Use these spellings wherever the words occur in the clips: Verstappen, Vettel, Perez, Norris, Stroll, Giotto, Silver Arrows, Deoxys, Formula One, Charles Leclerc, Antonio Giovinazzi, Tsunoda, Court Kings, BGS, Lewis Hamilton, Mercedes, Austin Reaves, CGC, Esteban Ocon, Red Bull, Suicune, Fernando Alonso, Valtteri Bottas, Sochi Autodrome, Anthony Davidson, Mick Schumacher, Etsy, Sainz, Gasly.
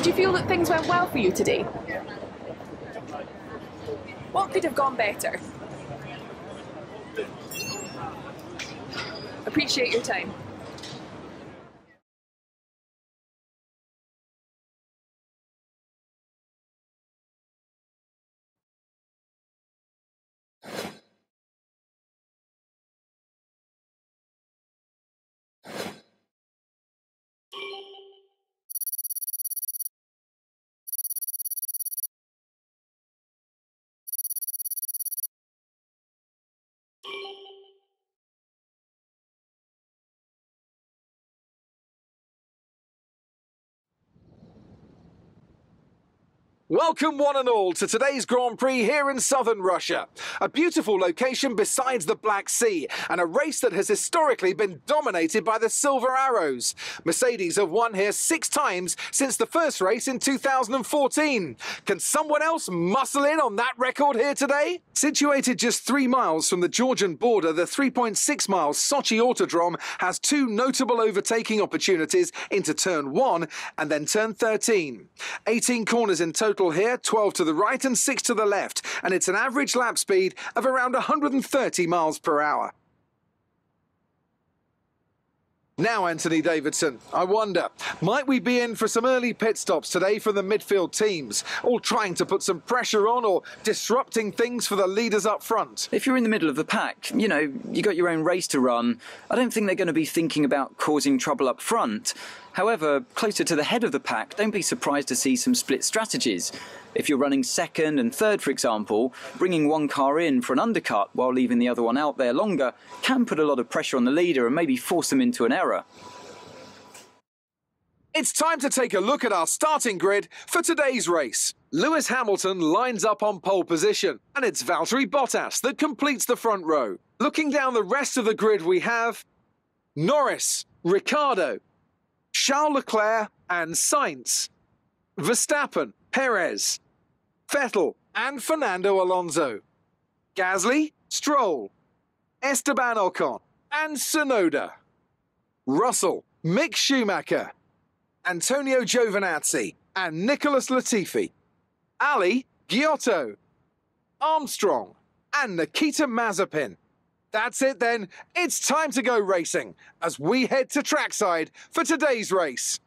Did you feel that things went well for you today? What could have gone better? Appreciate your time. Welcome one and all to today's Grand Prix here in southern Russia. A beautiful location besides the Black Sea and a race that has historically been dominated by the Silver Arrows. Mercedes have won here 6 times since the first race in 2014. Can someone else muscle in on that record here today? Situated just 3 miles from the Georgian border, the 3.6-mile Sochi Autodrome has 2 notable overtaking opportunities into Turn 1 and then Turn 13. 18 corners in total here, 12 to the right and 6 to the left, and it's an average lap speed of around 130 miles per hour. Now, Anthony Davidson, I wonder, might we be in for some early pit stops today from the midfield teams, all trying to put some pressure on or disrupting things for the leaders up front? If you're in the middle of the pack, you know, you got your own race to run, I don't think they're going to be thinking about causing trouble up front. However, closer to the head of the pack, don't be surprised to see some split strategies. If you're running second and third, for example, bringing one car in for an undercut while leaving the other one out there longer can put a lot of pressure on the leader and maybe force them into an error. It's time to take a look at our starting grid for today's race. Lewis Hamilton lines up on pole position, and it's Valtteri Bottas that completes the front row. Looking down the rest of the grid, we have Norris, Ricciardo, Charles Leclerc and Sainz, Verstappen, Perez, Vettel and Fernando Alonso, Gasly, Stroll, Esteban Ocon and Tsunoda, Russell, Mick Schumacher, Antonio Giovinazzi and Nicholas Latifi, Ali, Giotto, Armstrong and Nikita Mazepin. That's it then, it's time to go racing as we head to trackside for today's race.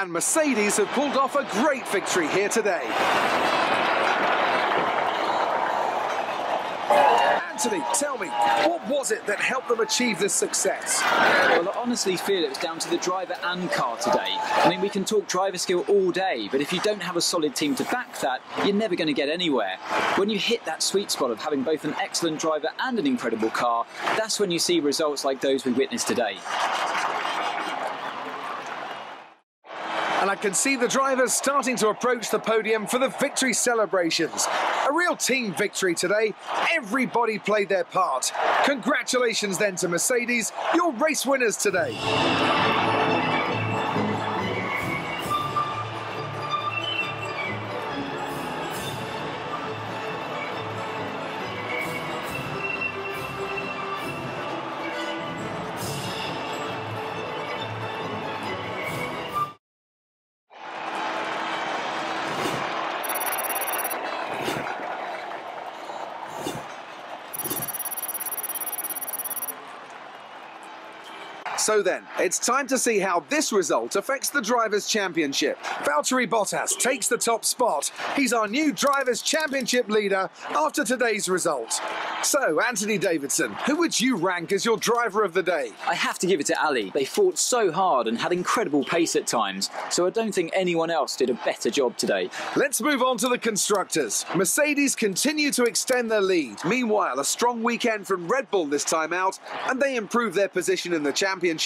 And Mercedes have pulled off a great victory here today. Anthony, tell me, what was it that helped them achieve this success? Well, I honestly feel it was down to the driver and car today. I mean, we can talk driver skill all day, but if you don't have a solid team to back that, you're never going to get anywhere. When you hit that sweet spot of having both an excellent driver and an incredible car, that's when you see results like those we witnessed today. And I can see the drivers starting to approach the podium for the victory celebrations. A real team victory today. Everybody played their part. Congratulations then to Mercedes, your race winners today. So then, it's time to see how this result affects the Drivers' Championship. Valtteri Bottas takes the top spot. He's our new Drivers' Championship leader after today's result. So, Anthony Davidson, who would you rank as your driver of the day? I have to give it to Ali. They fought so hard and had incredible pace at times, so I don't think anyone else did a better job today. Let's move on to the constructors. Mercedes continue to extend their lead. Meanwhile, a strong weekend from Red Bull this time out, and they improve their position in the championship.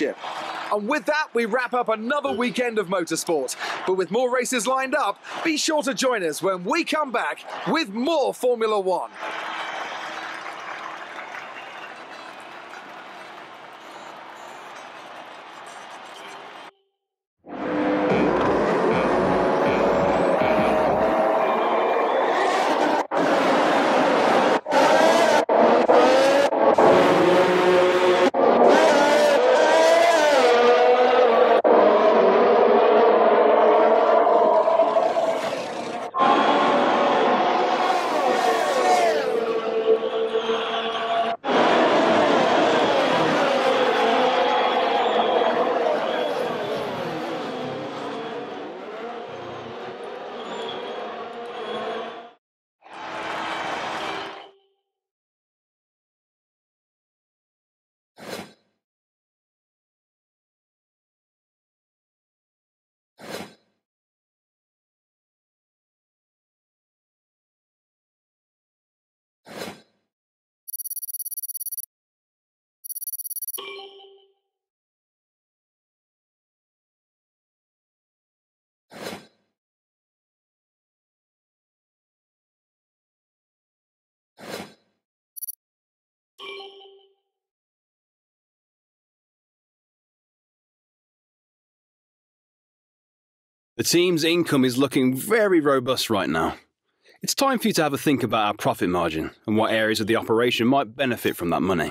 And with that, we wrap up another weekend of motorsport. But with more races lined up, be sure to join us when we come back with more Formula One. The team's income is looking very robust right now. It's time for you to have a think about our profit margin and what areas of the operation might benefit from that money.